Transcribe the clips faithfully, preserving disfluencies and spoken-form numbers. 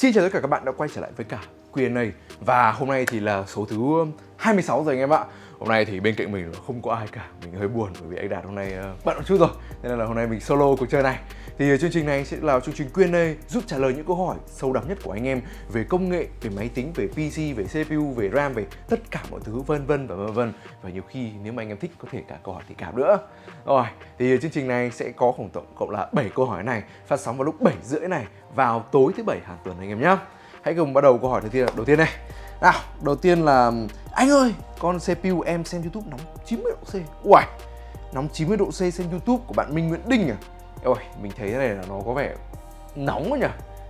Xin chào tất cả các bạn đã quay trở lại với cả Q and A. Và hôm nay thì là số thứ hai mươi sáu rồi anh em ạ. Hôm nay thì bên cạnh mình không có ai cả. Mình hơi buồn bởi vì anh Đạt hôm nay bận một chút rồi, nên là hôm nay mình solo cuộc chơi này. Thì chương trình này sẽ là chương trình Q and A giúp trả lời những câu hỏi sâu đậm nhất của anh em về công nghệ, về máy tính, về pê xê, về xê pê u, về RAM, về tất cả mọi thứ vân vân và vân vân. Và nhiều khi nếu mà anh em thích có thể cả câu hỏi thì cả nữa. Rồi, thì chương trình này sẽ có khoảng tổng cộng là bảy câu hỏi này, phát sóng vào lúc bảy rưỡi này vào tối thứ bảy hàng tuần anh em nhé. Hãy cùng bắt đầu câu hỏi đầu tiên đầu tiên này. Nào, đầu tiên là anh ơi, con xê pê u em xem YouTube nóng chín mươi độ C. Uầy, nóng chín mươi độ C xem YouTube của bạn Minh Nguyễn Đinh à? Ôi, mình thấy thế này là nó có vẻ nóng quá nhỉ.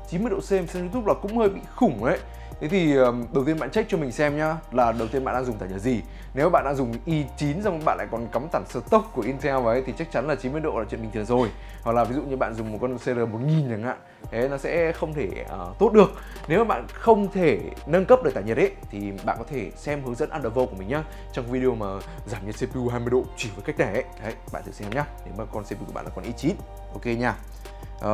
chín mươi độ C xem YouTube là cũng hơi bị khủng đấy. Thế thì đầu tiên bạn check cho mình xem nhá, là đầu tiên bạn đang dùng tản nhờ gì. Nếu bạn đang dùng i chín xong bạn lại còn cắm tản stock của Intel vào ấy thì chắc chắn là chín mươi độ là chuyện bình thường rồi. Hoặc là ví dụ như bạn dùng một con xê rờ một nghìn chẳng hạn, thế nó sẽ không thể uh, tốt được. Nếu mà bạn không thể nâng cấp được tản nhiệt ấy thì bạn có thể xem hướng dẫn undervolt của mình nhá, trong video mà giảm nhiệt xê pê u hai mươi độ chỉ với cách này ấy. Đấy, bạn thử xem nhá, nếu mà con xê pê u của bạn là con i chín. Ok nha.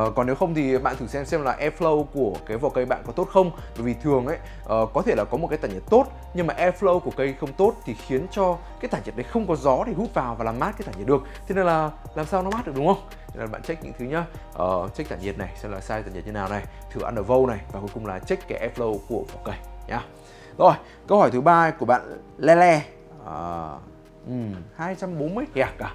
Uh, còn nếu không thì bạn thử xem xem là airflow của cái vỏ cây bạn có tốt không. Bởi vì thường ấy uh, có thể là có một cái tản nhiệt tốt nhưng mà airflow của cây không tốt thì khiến cho cái tản nhiệt đấy không có gió để hút vào và làm mát cái tản nhiệt được. Thế nên là làm sao nó mát được, đúng không? Thế nên là bạn check những thứ nhá, uh, check tản nhiệt này, xem là size tản nhiệt như nào này, thử undervolt này và cuối cùng là check cái airflow của vỏ cây nhá. Rồi, câu hỏi thứ ba của bạn Lele uh, um, hai trăm bốn mươi kẹt cả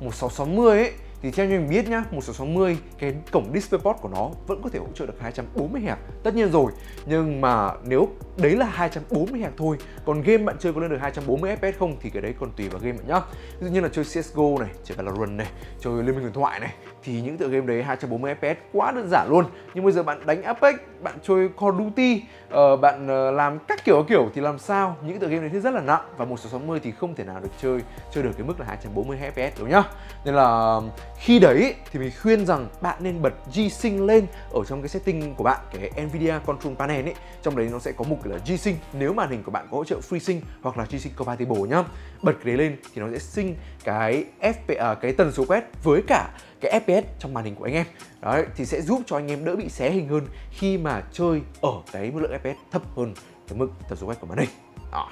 một sáu sáu không ấy. Thì theo như mình biết nhá, một sáu sáu không cái cổng DisplayPort của nó vẫn có thể hỗ trợ được hai trăm bốn mươi héc. Tất nhiên rồi, nhưng mà nếu đấy là hai trăm bốn mươi héc thôi, còn game bạn chơi có lên được hai trăm bốn mươi ép pê ét không thì cái đấy còn tùy vào game bạn nhá. Ví dụ như là chơi xê ét giê ô này, chơi Valorant này, chơi Liên Minh Huyền Thoại này thì những tựa game đấy hai trăm bốn mươi ép pê ét quá đơn giản luôn. Nhưng bây giờ bạn đánh Apex, bạn chơi Call of Duty, uh, bạn uh, làm các kiểu kiểu thì làm sao? Những tựa game đấy thì rất là nặng và một sáu sáu không thì không thể nào được chơi chơi được cái mức là hai trăm bốn mươi ép pê ét đúng nhá. Nên là khi đấy thì mình khuyên rằng bạn nên bật G-Sync lên ở trong cái setting của bạn, cái Nvidia Control Panel ấy. Trong đấy nó sẽ có mục là G-Sync nếu màn hình của bạn có hỗ trợ FreeSync hoặc là G-Sync compatible nhá. Bật cái đấy lên thì nó sẽ sync cái ép pê, uh, cái tần số quét với cả cái ép pê ét trong màn hình của anh em. Đấy, thì sẽ giúp cho anh em đỡ bị xé hình hơn khi mà chơi ở cái mức lượng ép pê ét thấp hơn cái mức tần số quét của màn hình. Đó.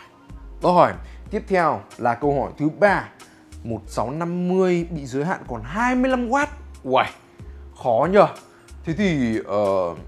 Câu hỏi tiếp theo là câu hỏi thứ ba. một sáu năm không bị giới hạn còn hai mươi lăm oát. Uầy, khó nhờ. Thế thì uh,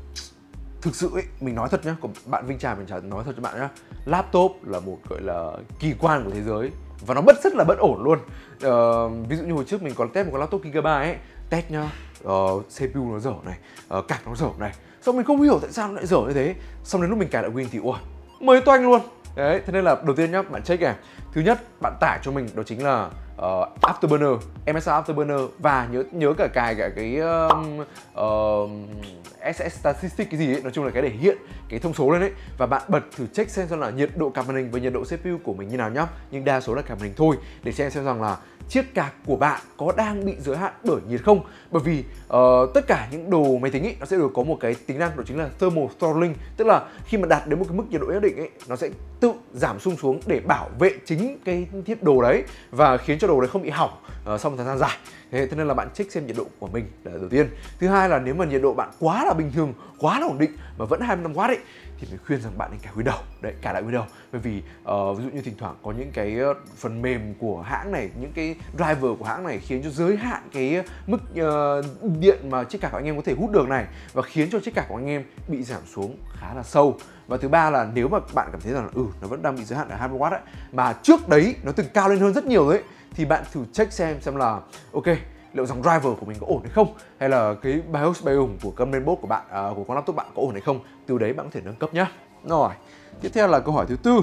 thực sự ấy, mình nói thật nhá, còn bạn Vinh Trà mình chả nói thật cho bạn nhá, laptop là một gọi là kỳ quan của thế giới và nó bất rất là bất ổn luôn. Uh, ví dụ như hồi trước mình còn test một cái laptop Gigabyte ấy, test nhá, uh, xê pê u nó dở này, uh, card nó dở này, xong mình không hiểu tại sao nó lại dở như thế. Xong đến lúc mình cài lại Win thì uầy, mới toanh luôn. Đấy, thế nên là đầu tiên nhá, bạn check này. Thứ nhất, bạn tải cho mình đó chính là Uh, Afterburner, em ét i Afterburner và nhớ nhớ cả cài cả cái uh, uh, ét ét Statistics cái gì ấy, nói chung là cái để hiện cái thông số lên đấy. Và bạn bật thử check xem xem là nhiệt độ card màn hình và nhiệt độ xê pê u của mình như nào nhá. Nhưng đa số là card màn hình thôi, để xem xem rằng là chiếc card của bạn có đang bị giới hạn bởi nhiệt không. Bởi vì uh, tất cả những đồ máy tính ấy, nó sẽ đều có một cái tính năng đó chính là thermal throttling. Tức là khi mà đạt đến một cái mức nhiệt độ nhất định ấy, nó sẽ tự giảm xung xuống để bảo vệ chính cái thiết đồ đấy và khiến cho đồ đấy không bị hỏng uh, sau một thời gian dài. Thế nên là bạn check xem nhiệt độ của mình là đầu tiên. Thứ hai là nếu mà nhiệt độ bạn quá là bình thường, quá là ổn định mà vẫn hai mươi lăm oát ấy thì mình khuyên rằng bạn nên cài Windows. Đấy, cài lại Windows. Bởi vì uh, ví dụ như thỉnh thoảng có những cái phần mềm của hãng này, những cái driver của hãng này khiến cho giới hạn cái mức uh, điện mà chiếc card của anh em có thể hút được này và khiến cho chiếc card của anh em bị giảm xuống khá là sâu. Và thứ ba là nếu mà bạn cảm thấy rằng ừ nó vẫn đang bị giới hạn ở hai mươi oát ấy, mà trước đấy nó từng cao lên hơn rất nhiều đấy, thì bạn thử check xem xem là ok, liệu dòng driver của mình có ổn hay không, hay là cái BIOS BIOS của con mainboard của bạn, à, của con laptop bạn có ổn hay không. Từ đấy bạn có thể nâng cấp nhá. Rồi, tiếp theo là câu hỏi thứ tư.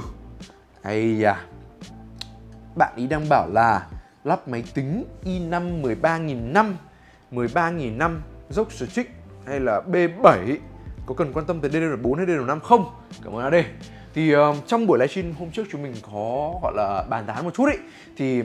Ây da, bạn ý đang bảo là lắp máy tính i năm mười ba nghìn năm trăm mười ba nghìn năm trăm dốc switch hay là bê bảy có cần quan tâm tới đê đê rờ bốn hay đê đê rờ năm không? Cảm ơn a đê. Thì um, trong buổi livestream hôm trước chúng mình có gọi là bàn tán một chút ấy, thì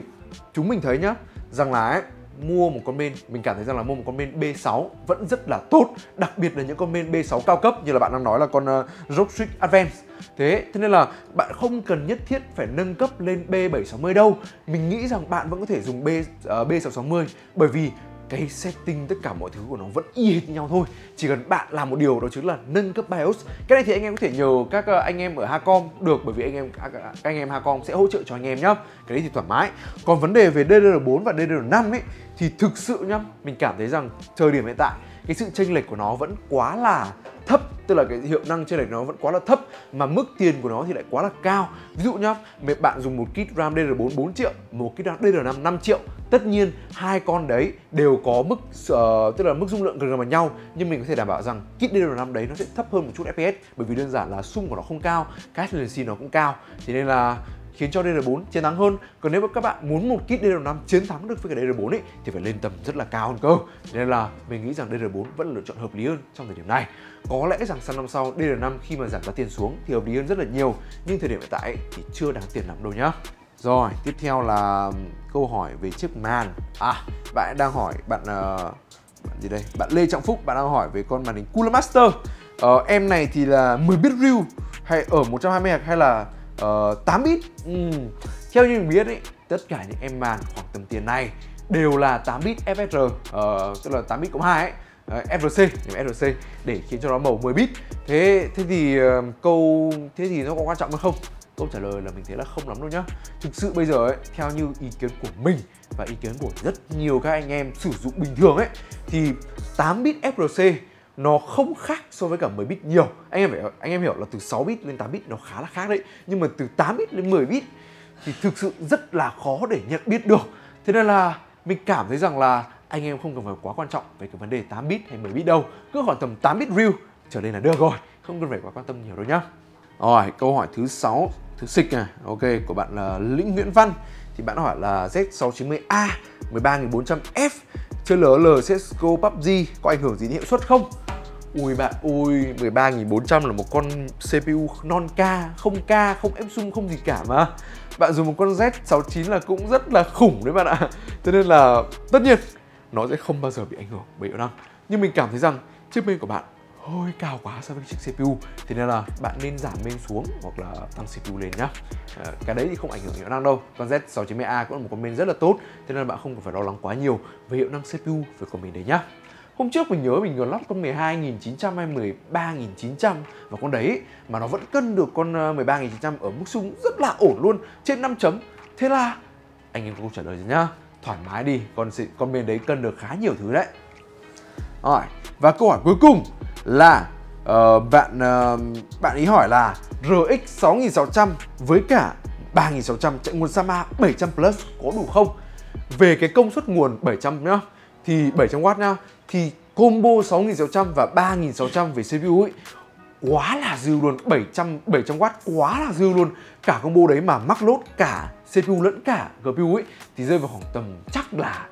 chúng mình thấy nhá rằng là ấy, mua một con main, mình cảm thấy rằng là mua một con main bê sáu vẫn rất là tốt, đặc biệt là những con main bê sáu cao cấp như là bạn đang nói là con ROG Switch Advance. Thế thế nên là bạn không cần nhất thiết phải nâng cấp lên bê bảy sáu không đâu. Mình nghĩ rằng bạn vẫn có thể dùng B uh, bê sáu sáu không bởi vì cái setting, tất cả mọi thứ của nó vẫn y hệt nhau thôi. Chỉ cần bạn làm một điều đó chính là nâng cấp BIOS. Cái này thì anh em có thể nhờ các anh em ở Hacom được, bởi vì anh em các anh em Hacom sẽ hỗ trợ cho anh em nhá. Cái đấy thì thoải mái. Còn vấn đề về đê đê rờ bốn và đê đê rờ năm ấy thì thực sự nhá, mình cảm thấy rằng thời điểm hiện tại cái sự chênh lệch của nó vẫn quá là thấp, tức là cái hiệu năng chênh lệch nó vẫn quá là thấp mà mức tiền của nó thì lại quá là cao. Ví dụ nhá, bạn dùng một kit RAM đê đê rờ bốn bốn triệu, một kit RAM đê đê rờ năm năm triệu. Tất nhiên hai con đấy đều có mức uh, tức là mức dung lượng gần gần bằng nhau, nhưng mình có thể đảm bảo rằng kit đê đê rờ năm đấy nó sẽ thấp hơn một chút ép pê ét, bởi vì đơn giản là sum của nó không cao, cái latency nó cũng cao. Thế nên là khiến cho đê đê rờ bốn chiến thắng hơn. Còn nếu mà các bạn muốn một kit đê đê rờ năm chiến thắng được với cái đê đê rờ bốn ấy thì phải lên tầm rất là cao hơn cơ. Nên là mình nghĩ rằng đê đê rờ bốn vẫn là lựa chọn hợp lý hơn trong thời điểm này. Có lẽ rằng sang năm sau đê đê rờ năm khi mà giảm giá tiền xuống thì hợp lý hơn rất là nhiều, nhưng thời điểm hiện tại ấy, thì chưa đáng tiền lắm đâu nhá. Rồi, tiếp theo là câu hỏi về chiếc màn. À, bạn đang hỏi bạn, uh, bạn gì đây? Bạn Lê Trọng Phúc, bạn đang hỏi về con màn hình Cooler Master. Uh, em này thì là mười bit real hay ở một trăm hai mươi héc hay là Uh, tám bit. uhm. Theo như mình biết ấy, tất cả những em màn khoảng tầm tiền này đều là tám bit ép ét rờ, uh, tức là tám bit cộng hai ấy, uh, ép rờ xê, ép rờ xê để khiến cho nó màu mười bit. Thế thế thì uh, câu thế thì nó có quan trọng hay không? Câu trả lời là mình thấy là không lắm đâu nhá. Thực sự bây giờ ấy, theo như ý kiến của mình và ý kiến của rất nhiều các anh em sử dụng bình thường ấy, thì tám bit ép rờ xê nó không khác so với cả mười bit nhiều. Anh em phải anh em hiểu là từ sáu bit lên tám bit nó khá là khác đấy, nhưng mà từ tám bit lên mười bit thì thực sự rất là khó để nhận biết được. Thế nên là mình cảm thấy rằng là anh em không cần phải quá quan trọng về cái vấn đề tám bit hay mười bit đâu, cứ khoảng tầm tám bit real trở lên là được rồi, không cần phải quá quan tâm nhiều đâu nhá. Rồi, câu hỏi thứ sáu, thứ xích này, ok, của bạn là Lĩnh Nguyễn Văn, thì bạn hỏi là Z sáu chín không A một ba bốn không không F chơi lờ ô lờ, xê ét giê ô, pê u bê giê có ảnh hưởng gì đến hiệu suất không? Ui bạn ui, một ba bốn không không là một con xê pê u non K, không K, không ép xê u em, không gì cả mà. Bạn dùng một con Z sáu chín là cũng rất là khủng đấy bạn ạ. Cho nên là tất nhiên nó sẽ không bao giờ bị ảnh hưởng bởi hiệu năng. Nhưng mình cảm thấy rằng chiếc main của bạn hơi cao quá so với chiếc xê pê u. Thế nên là bạn nên giảm main xuống hoặc là tăng xê pê u lên nhá. Cái đấy thì không ảnh hưởng hiệu năng đâu. Con Z sáu chín không A cũng là một con main rất là tốt. Thế nên là bạn không phải lo lắng quá nhiều về hiệu năng xê pê u với con main đấy nhá. Hôm trước mình nhớ mình còn lót con mười hai nghìn chín trăm hay mười ba nghìn chín trăm, và con đấy mà nó vẫn cân được con mười ba nghìn chín trăm ở mức xung rất là ổn luôn, trên năm chấm. Thế là anh em có câu trả lời gì nhá, thoải mái đi, con con bên đấy cân được khá nhiều thứ đấy. Rồi, và câu hỏi cuối cùng là uh, bạn uh, bạn ý hỏi là R X sáu nghìn sáu trăm với cả ba nghìn sáu trăm chạy nguồn Sama bảy trăm plus có đủ không? Về cái công suất nguồn bảy trăm nhá, thì bảy trăm oát nhá, thì combo sáu nghìn sáu trăm và ba nghìn sáu trăm về xê pê u ấy quá là dư luôn, bảy trăm bảy trăm oát quá là dư luôn. Cả combo đấy mà mắc lốt cả xê pê u lẫn cả giê pê u ấy thì rơi vào khoảng tầm chắc là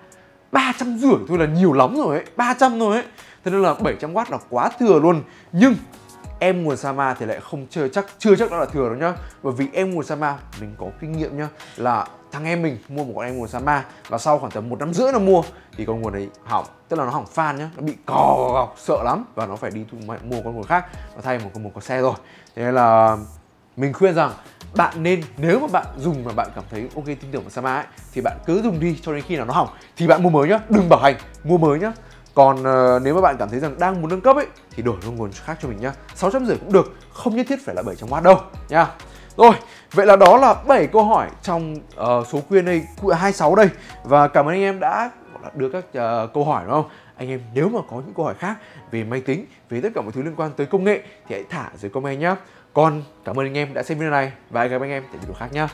ba trăm rưỡi thôi, là nhiều lắm rồi ấy, ba trăm thôi ấy. Thế nên là bảy trăm oát là quá thừa luôn. Nhưng em nguồn Sama thì lại không chơi chắc, chưa chắc đó là thừa đâu nhá. Bởi vì em nguồn Sama mình có kinh nghiệm nhá, là thằng em mình mua một con em nguồn Sama và sau khoảng tầm một năm rưỡi nó mua thì con nguồn đấy hỏng, tức là nó hỏng fan nhá, nó bị cò gọc sợ lắm và nó phải đi mua con nguồn khác và thay một con một con xe rồi. Thế nên là mình khuyên rằng bạn nên, nếu mà bạn dùng mà bạn cảm thấy ok, tin tưởng vào Sama ấy, thì bạn cứ dùng đi cho đến khi nào nó hỏng thì bạn mua mới nhá, đừng bảo hành, mua mới nhá. Còn uh, nếu mà bạn cảm thấy rằng đang muốn nâng cấp ấy thì đổi nguồn khác cho mình nhá, sáu trăm rưỡi cũng được, không nhất thiết phải là bảy trăm oát đâu nha. Rồi, vậy là đó là bảy câu hỏi trong uh, số Q and A hai sáu đây. Và cảm ơn anh em đã đưa các uh, câu hỏi, đúng không? Anh em nếu mà có những câu hỏi khác về máy tính, về tất cả mọi thứ liên quan tới công nghệ thì hãy thả dưới comment nhá. Còn cảm ơn anh em đã xem video này và hẹn gặp anh em tại video khác nhá.